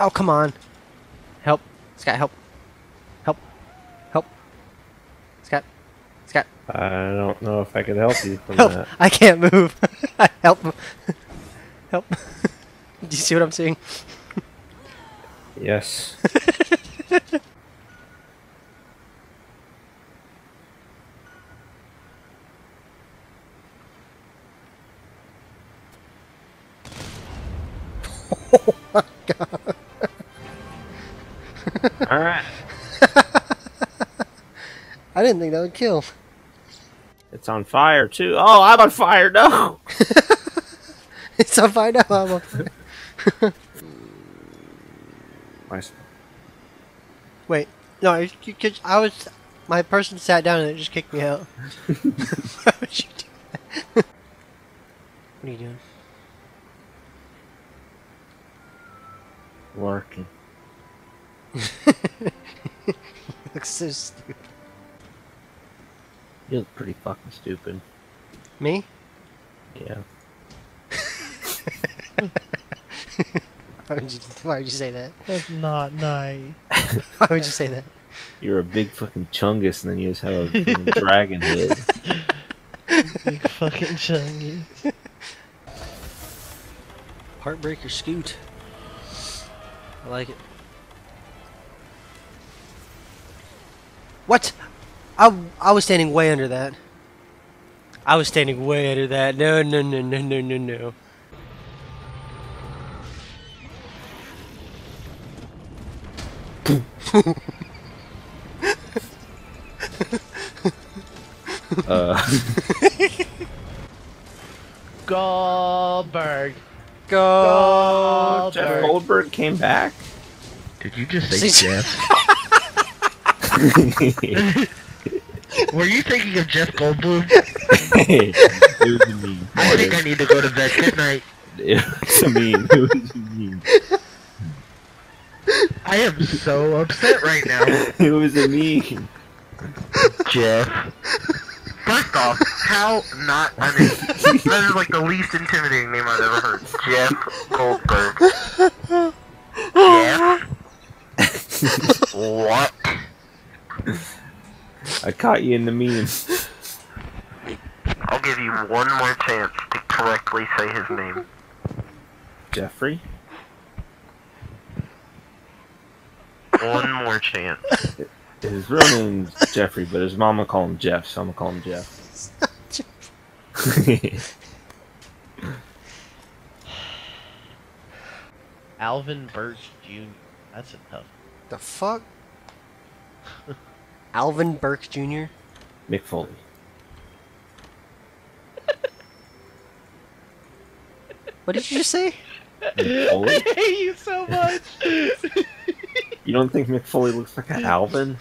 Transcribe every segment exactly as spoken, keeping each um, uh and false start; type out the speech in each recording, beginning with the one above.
Oh, come on. Help. Scott, help. Help. Help. Scott. Scott. I don't know if I can help you from help. That. I can't move. Help. Help. Do you see what I'm seeing? Yes. Oh my god. Alright. I didn't think that would kill. It's on fire too. Oh, I'm on fire, no! It's on fire, no, I'm on fire. Nice. Wait, no, I, you, I was. My person sat down and it just kicked me out. Why would you do that? What are you doing? Working. You look so stupid. You look pretty fucking stupid. Me? Yeah. Why would you, why would you say that? That's not nice. Why would you say that? You're a big fucking Chungus and then you just have a dragon head. Big fucking Chungus. Heartbreaker Scoot. I like it. What? I, I was standing way under that. I was standing way under that. No, no, no, no, no, no, no. uh. Goldberg. Goldberg. Jeff Goldberg came back? Did you just say Jeff? Were you thinking of Jeff Goldberg? Hey, it was mean. I think I need to go to bed. Good night. It was mean. It was mean. I am so upset right now. It was a mean. Jeff. First off, how not, I mean, that is like the least intimidating name I've ever heard. Jeff Goldberg. Jeff? What? I caught you in the memes. I'll give you one more chance to correctly say his name. Jeffrey? One more chance. His real name's Jeffrey, but his mama called him Jeff, so I'm gonna call him Jeff. Jeff. Alvin Burke Junior That's a tough. The fuck? Alvin Burke Junior Mick Foley. What did you just say? Mick Foley? I hate you so much. You don't think Mick Foley looks like an Alvin?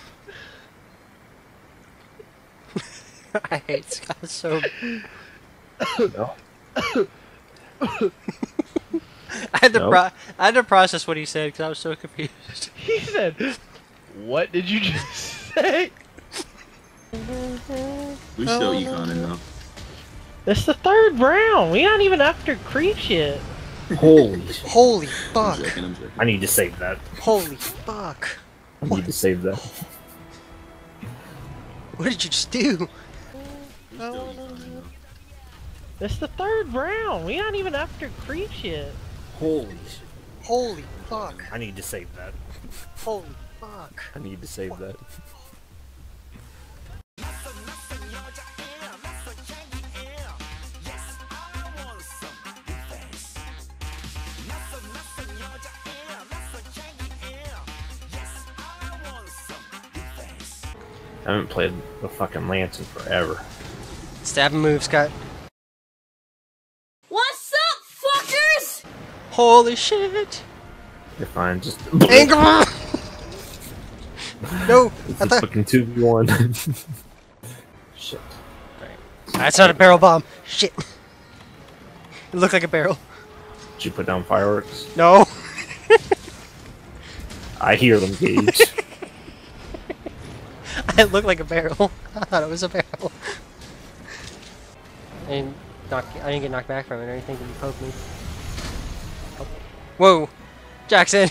I hate Scott so. No. I had to no. pro I had to process what he said because I was so confused. He said, "What did you just say?" We still Econin though. That's the third round. We're not even after creep yet. Holy Holy fuck. I'm joking, I'm joking. I need to save that. Holy fuck. I need what? to save that. What did you just do? That's the third round. We're not even after creep yet. Holy Holy fuck. I need to save that. Holy fuck. I need to save that. I haven't played the fucking Lance in forever. Stab and move, Scott. What's up, fuckers? Holy shit! You're fine, just. Anger! No! It's a fucking two v one. Shit. Right. That's not a barrel bomb. Shit. It looked like a barrel. Did you put down fireworks? No. I hear them, Gage. It looked like a barrel. I thought it was a barrel. I didn't, knock, I didn't get knocked back from it or anything. Did you poke me? Oh. Whoa! Jackson!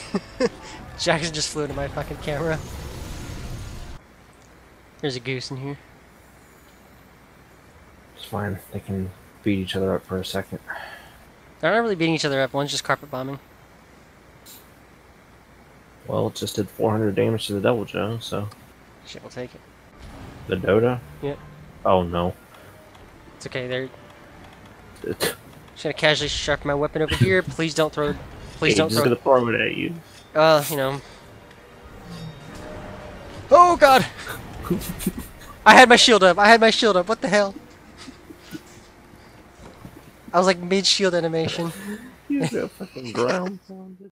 Jackson just flew into my fucking camera. There's a goose in here. It's fine. They can beat each other up for a second. They're not really beating each other up. One's just carpet bombing. Well, it just did four hundred damage to the Deviljho, so... Shit, we'll take it. The Dodo? Yep. Oh, no. It's okay, they're... It's... Just gonna casually sharpen my weapon over here. Please don't throw... Please hey, don't throw... He's gonna throw it at you. Uh, you know... Oh, God! I had my shield up! I had my shield up! What the hell? I was like mid-shield animation. You're a fucking ground